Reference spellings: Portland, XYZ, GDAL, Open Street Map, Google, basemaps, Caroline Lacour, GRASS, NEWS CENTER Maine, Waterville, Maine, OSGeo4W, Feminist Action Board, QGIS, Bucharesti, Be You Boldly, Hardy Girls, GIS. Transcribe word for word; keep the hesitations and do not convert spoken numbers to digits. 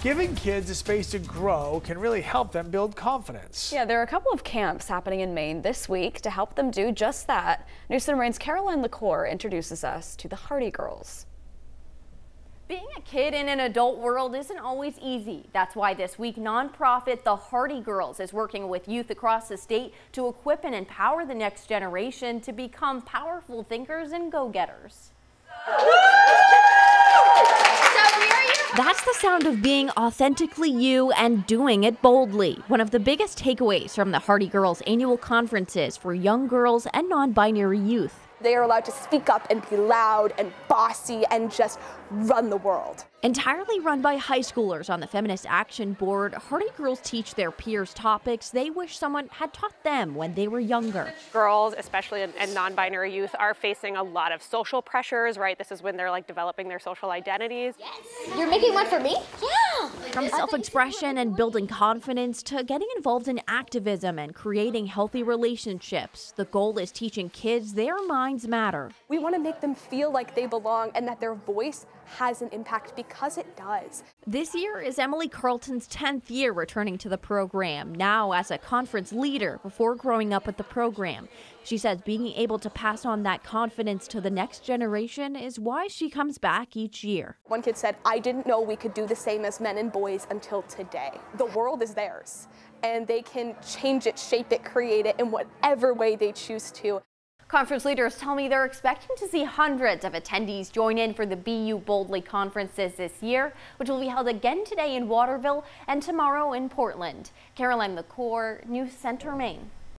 Giving kids a space to grow can really help them build confidence. Yeah, there are a couple of camps happening in Maine this week to help them do just that. NEWS CENTER Maine's Caroline Lacour introduces us to the Hardy Girls. Being a kid in an adult world isn't always easy. That's why this week, nonprofit The Hardy Girls is working with youth across the state to equip and empower the next generation to become powerful thinkers and go-getters. That's the sound of being authentically you and doing it boldly. One of the biggest takeaways from the Hardy Girls annual conferences for young girls and non-binary youth. They are allowed to speak up and be loud and bossy and just run the world. Entirely run by high schoolers on the Feminist Action Board, Hardy Girls teach their peers topics they wish someone had taught them when they were younger. Girls, especially and non-binary youth, are facing a lot of social pressures, right? This is when they're like developing their social identities. Yes. You're making one for me? Yeah. From self-expression and building confidence to getting involved in activism and creating healthy relationships, the goal is teaching kids their minds matter. We want to make them feel like they belong and that their voice has an impact, because it does. This year is Emily Carlton's tenth year returning to the program, now as a conference leader before growing up with the program. She says being able to pass on that confidence to the next generation is why she comes back each year. One kid said, "I didn't know we could do the same as men and boys until today." The world is theirs, and they can change it, shape it, create it in whatever way they choose to. Conference leaders tell me they're expecting to see hundreds of attendees join in for the Be You Boldly conferences this year, which will be held again today in Waterville and tomorrow in Portland. Caroline Lacour, NEWS CENTER Maine.